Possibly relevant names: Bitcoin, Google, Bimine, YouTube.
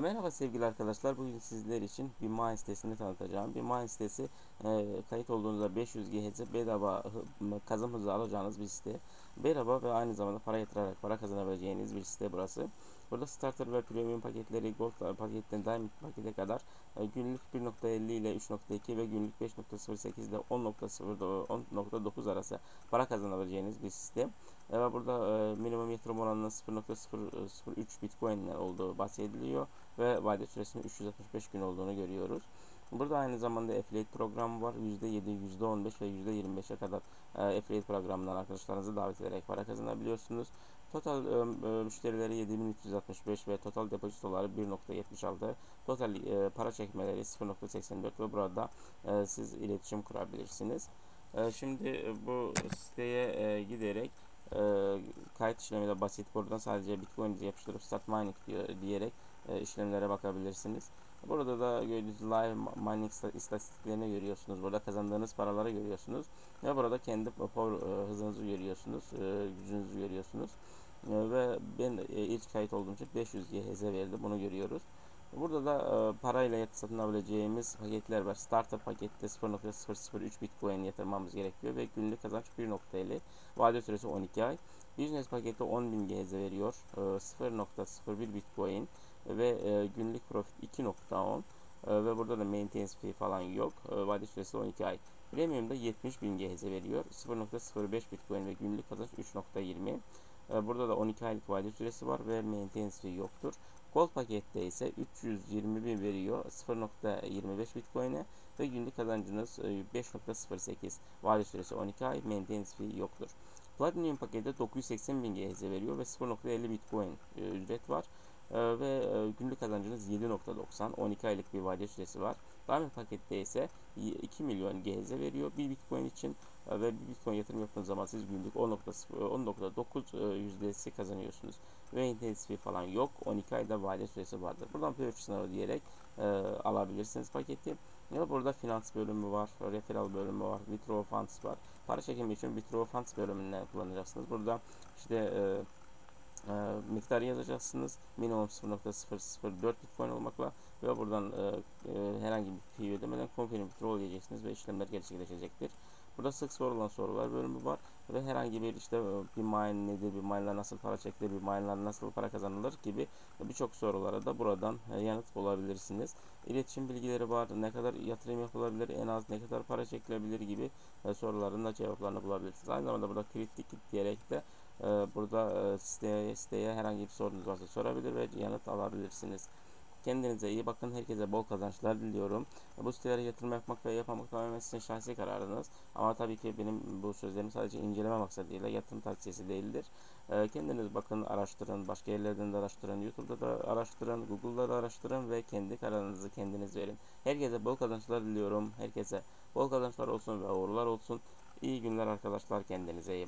Merhaba sevgili arkadaşlar, bugün sizler için Bimine sitesini tanıtacağım. Bimine sitesi kayıt olduğunuzda 500 GHz bedava kazım hızı alacağınız bir site. Bedava ve aynı zamanda para yatırarak para kazanabileceğiniz bir site burası. Burada starter ve premium paketleri, gold paketten diamond pakete kadar günlük 1.50 ile 3.2 ve günlük 5.08 ile 10.09 arası para kazanabileceğiniz bir sistem. Ve burada minimum yatırım oranının 0.003 Bitcoin olduğu bahsediliyor ve vade süresinin 365 gün olduğunu görüyoruz. Burada aynı zamanda affiliate programı var. %7, %15 ve %25'e kadar affiliate programından arkadaşlarınızı davet ederek para kazanabiliyorsunuz. Total müşterileri 7365 ve total depozitoları 1.76. Total para çekmeleri 0.84 ve burada siz iletişim kurabilirsiniz. Şimdi bu siteye giderek kayıt işlemi de basit. Buradan sadece Bitcoin'i yapıştırıp start mining diyerek işlemlere bakabilirsiniz. Burada da gördüğünüz live mining istatistiklerini görüyorsunuz. Burada kazandığınız paraları görüyorsunuz. Ve burada kendi power hızınızı görüyorsunuz. Gücünüzü görüyorsunuz. Ve ben ilk kayıt olduğum için 500 GHz verdi. Bunu görüyoruz. Burada da parayla satın alabileceğimiz paketler var. Starter pakette 0.003 Bitcoin yatırmamız gerekiyor ve günlük kazanç 1.50. Vade süresi 12 ay. Business pakette 10.000 GHz veriyor. 0.01 Bitcoin ve günlük profit 2.10 ve burada da maintenance fee falan yok. Vade süresi 12 ay. Premium'da 70.000 GHz veriyor. 0.05 Bitcoin ve günlük kazanç 3.20. Burada da 12 aylık vade süresi var ve maintenance fee yoktur. Gold pakette ise 320.000 veriyor 0.25 Bitcoin'e ve günlük kazancınız 5.08. Vade süresi 12 ay, maintenance fee yoktur. Platinum pakette 980.000 GHz veriyor ve 0.50 Bitcoin ücret var ve günlük kazancınız 7.90, 12 aylık bir vade süresi var. Diamond pakette ise 2 milyon GHz veriyor 1 Bitcoin için ve 1 Bitcoin yatırım yaptığınız zaman siz günlük 10.9 yüzdesi kazanıyorsunuz. Ve intensif falan yok. 12 ayda vade süresi vardır. Buradan purchase sınavı diyerek alabilirsiniz paketi. Ya burada finans bölümü var, referral bölümü var, withdraw funds var. Para çekimi için withdraw funds bölümünden kullanacaksınız. Burada işte miktarı yazacaksınız. Minimum 0.004 Bitcoin olmakla ve buradan herhangi bir fee ödemeden confirm withdraw diyeceksiniz ve işlemler gerçekleşecektir. Burada sık sorulan sorular bölümü var ve herhangi bir işte Bimine nedir, Bimine'ler nasıl para çekilir, Bimine'ler nasıl para kazanılır gibi birçok sorulara da buradan yanıt bulabilirsiniz. İletişim bilgileri var, ne kadar yatırım yapılabilir, en az ne kadar para çekilebilir gibi soruların da cevaplarını bulabilirsiniz. Aynı zamanda burada kritik diyerek de burada siteye herhangi bir sorunuz varsa sorabilir ve yanıt alabilirsiniz. Kendinize iyi bakın. Herkese bol kazançlar diliyorum. Bu sitelere yatırım yapmak ve yapmamak tamamen sizin şahsi kararınız. Ama tabii ki benim bu sözlerim sadece inceleme maksadıyla yatırım tavsiyesi değildir. Kendiniz bakın, araştırın. Başka yerlerden de araştırın. YouTube'da da araştırın. Google'da da araştırın ve kendi kararınızı kendiniz verin. Herkese bol kazançlar diliyorum. Herkese bol kazançlar olsun ve uğurlar olsun. İyi günler arkadaşlar. Kendinize iyi bakın.